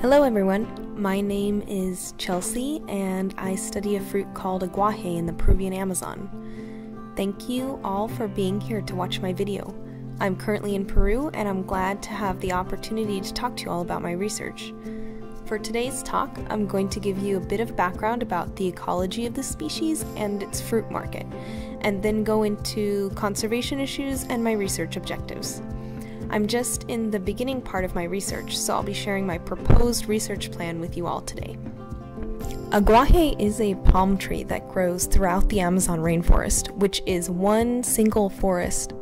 Hello everyone, my name is Chelsea and I study a fruit called aguaje in the Peruvian Amazon. Thank you all for being here to watch my video. I'm currently in Peru and I'm glad to have the opportunity to talk to you all about my research. For today's talk, I'm going to give you a bit of background about the ecology of the species and its fruit market, and then go into conservation issues and my research objectives. I'm just in the beginning part of my research, so I'll be sharing my proposed research plan with you all today. Aguaje is a palm tree that grows throughout the Amazon rainforest, which is one single forest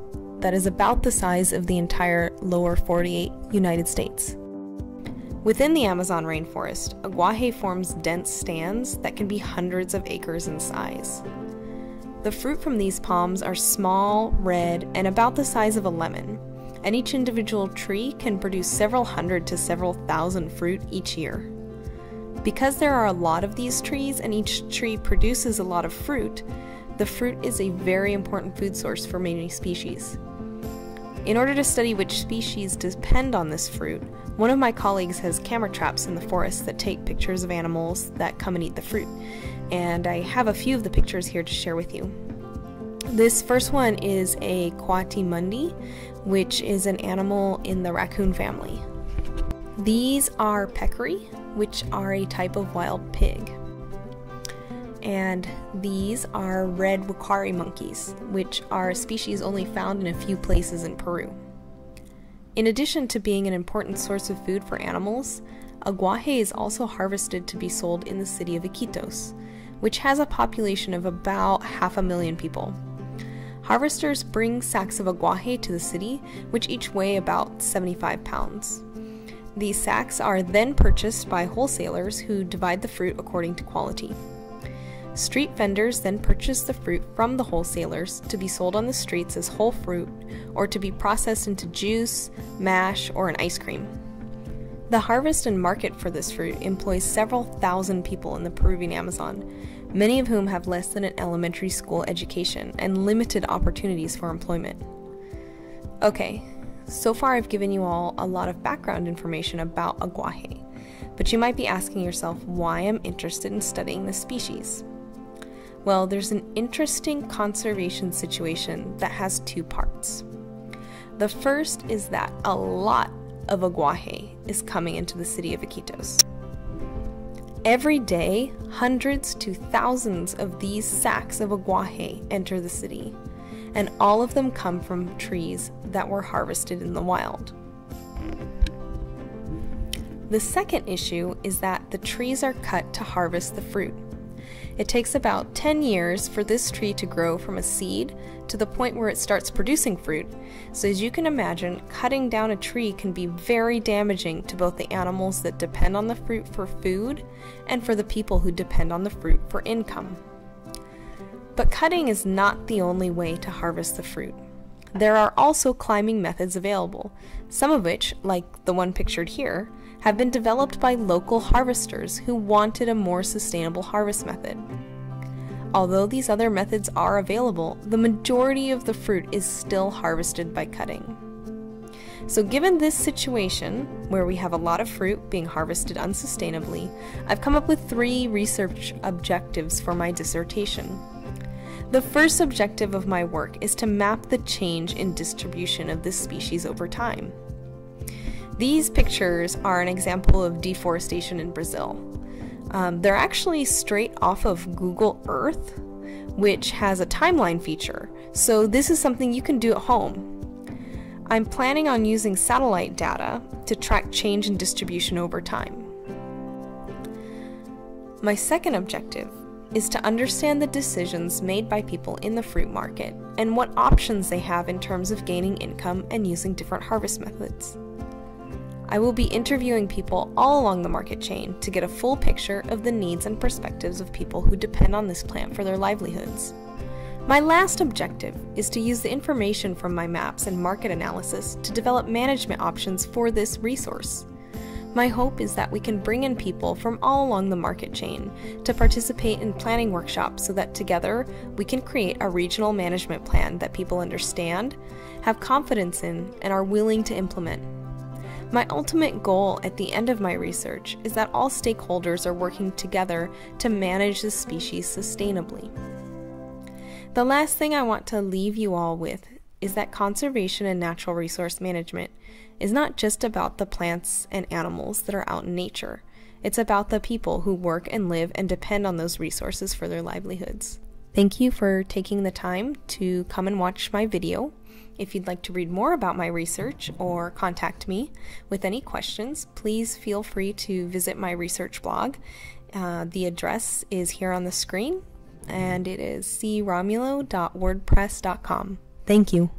that is about the size of the entire lower 48 United States. Within the Amazon rainforest, aguaje forms dense stands that can be hundreds of acres in size. The fruit from these palms are small, red, and about the size of a lemon, and each individual tree can produce several hundred to several thousand fruit each year. Because there are a lot of these trees and each tree produces a lot of fruit, the fruit is a very important food source for many species. In order to study which species depend on this fruit, one of my colleagues has camera traps in the forest that take pictures of animals that come and eat the fruit, and I have a few of the pictures here to share with you. This first one is a quatimundi, which is an animal in the raccoon family. These are peccary, which are a type of wild pig. And these are red wakari monkeys, which are a species only found in a few places in Peru. In addition to being an important source of food for animals, aguaje is also harvested to be sold in the city of Iquitos, which has a population of about 500,000 people. Harvesters bring sacks of aguaje to the city, which each weigh about 75 pounds. These sacks are then purchased by wholesalers who divide the fruit according to quality. Street vendors then purchase the fruit from the wholesalers to be sold on the streets as whole fruit or to be processed into juice, mash, or an ice cream. The harvest and market for this fruit employs several thousand people in the Peruvian Amazon, many of whom have less than an elementary school education and limited opportunities for employment. Okay, so far I've given you all a lot of background information about aguaje, but you might be asking yourself why I'm interested in studying this species. Well, there's an interesting conservation situation that has two parts. The first is that a lot of aguaje is coming into the city of Iquitos. Every day, hundreds to thousands of these sacks of aguaje enter the city, and all of them come from trees that were harvested in the wild. The second issue is that the trees are cut to harvest the fruit. It takes about 10 years for this tree to grow from a seed to the point where it starts producing fruit, so as you can imagine, cutting down a tree can be very damaging to both the animals that depend on the fruit for food and for the people who depend on the fruit for income. But cutting is not the only way to harvest the fruit. There are also climbing methods available, some of which, like the one pictured here, have been developed by local harvesters who wanted a more sustainable harvest method. Although these other methods are available, the majority of the fruit is still harvested by cutting. So given this situation, where we have a lot of fruit being harvested unsustainably, I've come up with three research objectives for my dissertation. The first objective of my work is to map the change in distribution of this species over time. These pictures are an example of deforestation in Brazil. They're actually straight off of Google Earth, which has a timeline feature, so this is something you can do at home. I'm planning on using satellite data to track change in distribution over time. My second objective is to understand the decisions made by people in the fruit market and what options they have in terms of gaining income and using different harvest methods. I will be interviewing people all along the market chain to get a full picture of the needs and perspectives of people who depend on this plant for their livelihoods. My last objective is to use the information from my maps and market analysis to develop management options for this resource. My hope is that we can bring in people from all along the market chain to participate in planning workshops so that together we can create a regional management plan that people understand, have confidence in, and are willing to implement. My ultimate goal at the end of my research is that all stakeholders are working together to manage the species sustainably. The last thing I want to leave you all with is that conservation and natural resource management is not just about the plants and animals that are out in nature. It's about the people who work and live and depend on those resources for their livelihoods. Thank you for taking the time to come and watch my video. If you'd like to read more about my research or contact me with any questions, please feel free to visit my research blog. The address is here on the screen, and it is cromulo.wordpress.com. Thank you.